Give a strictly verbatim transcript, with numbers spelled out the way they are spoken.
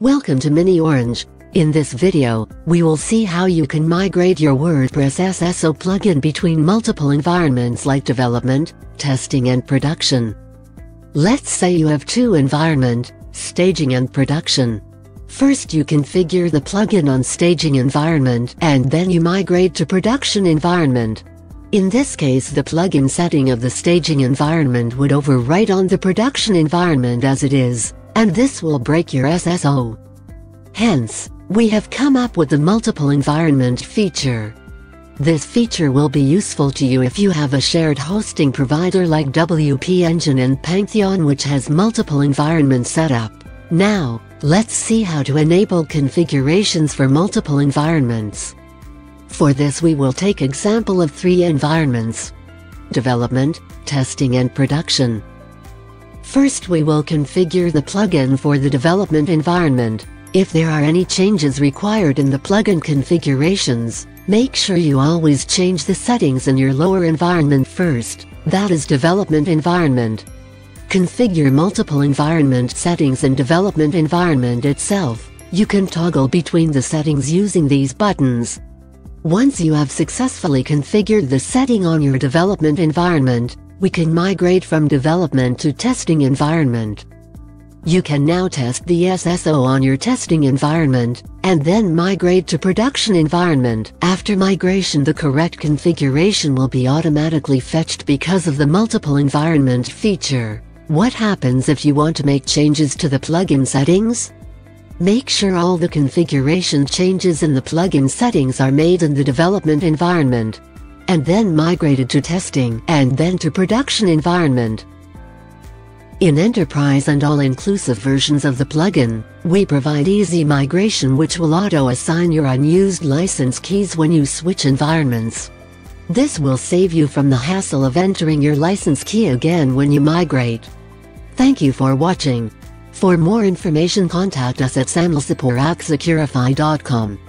Welcome to Mini Orange. In this video, we will see how you can migrate your WordPress S S O plugin between multiple environments like development, testing and production. Let's say you have two environments, staging and production. First you configure the plugin on staging environment and then you migrate to production environment. In this case the plugin setting of the staging environment would overwrite on the production environment as it is, and this will break your S S O. Hence, we have come up with the multiple environment feature. This feature will be useful to you if you have a shared hosting provider like W P Engine and Pantheon, which has multiple environments set up. Now, let's see how to enable configurations for multiple environments. For this we will take example of three environments: development, testing and production. First we will configure the plugin for the development environment. If there are any changes required in the plugin configurations, make sure you always change the settings in your lower environment first, that is development environment. Configure multiple environment settings in development environment itself. You can toggle between the settings using these buttons. Once you have successfully configured the setting on your development environment, we can migrate from development to testing environment. You can now test the S S O on your testing environment, and then migrate to production environment. After migration the correct configuration will be automatically fetched because of the multiple environment feature. What happens if you want to make changes to the plugin settings? Make sure all the configuration changes in the plugin settings are made in the development environment, and then migrated to testing and then to production environment. In enterprise and all-inclusive versions of the plugin, we provide easy migration which will auto-assign your unused license keys when you switch environments. This will save you from the hassle of entering your license key again when you migrate. Thank you for watching. For more information contact us at samlsupport at xecurify dot com.